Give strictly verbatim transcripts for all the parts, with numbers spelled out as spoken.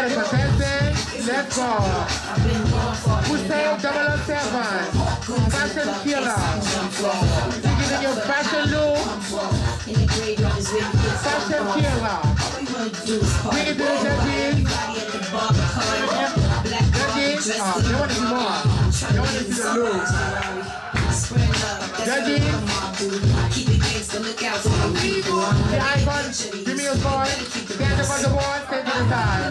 got it for ten ten, let's go. Hussein double oh seven, fashion killer. You giving your fashion look, fashion killer. We can do this every Judges, oh, they want to see more. They want to see the look. Judges, the icon, Jimmy Osborne, stand up on the board, take to the side.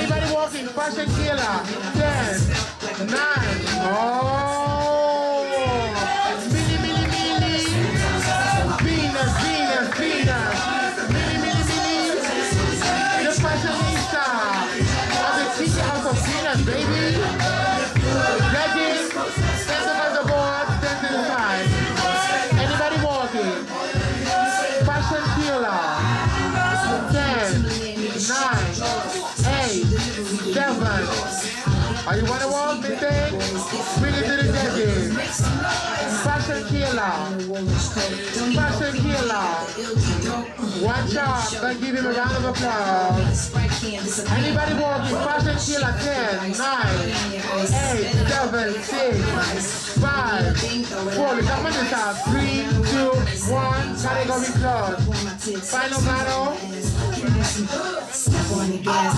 Anybody walking, fashion killer, ten, nine, oh, Millie, Millie, Millie, Venus, Venus, Venus, Millie, Millie, Millie, the fashionista of the Tiki House of Venus, baby. Judges, stand up on the board, stand to the side. Anybody walking? Are you want to walk, Mister? Bring it to the judges. Fashion killer. Fashion killer. Watch out. Let's give him a round of applause. Anybody walking? Fashion killer. ten, nine, eight, seven, six, five, four. We come on the top. three, two, one. Category closed. Final battle. Final battle.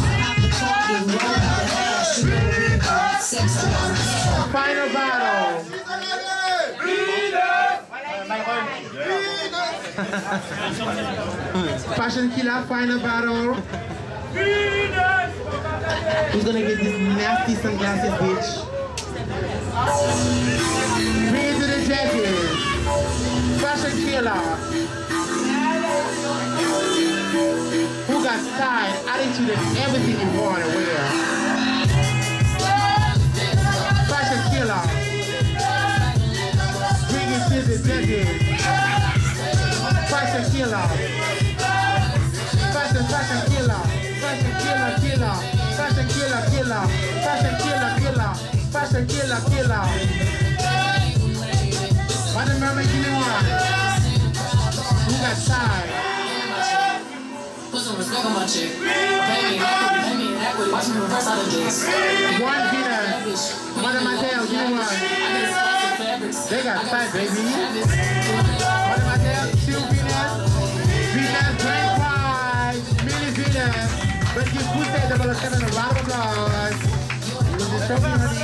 Fashion killer, final battle. Who's gonna get these nasty sunglasses, bitch? Bring it to the judges. Fashion killer. Who got style, attitude, and everything you want to wear? Bring it to the judges. Fashion killer. Fashion, fashion killer. Fashion killer, killer. Fashion killer, killer. Fashion killer, killer. Fashion killer, killer. Why the mermaid give me one? Who got side? Put some respect on my chick. Baby, baby. Watch me reverse out of this. One Venus. One of my tail, you one. They got five, baby. One of my tail, two Venus. Venus, great prize. Mini Venus. Let's give Hussein double oh seven a round of applause. Show me, honey.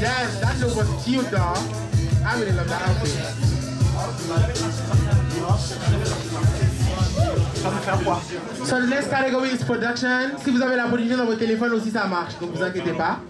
Yes, that look was cute, dog. I really love that outfit. So the next category is production. Si vous avez la production dans votre téléphone aussi ça marche, donc vous inquiétez pas.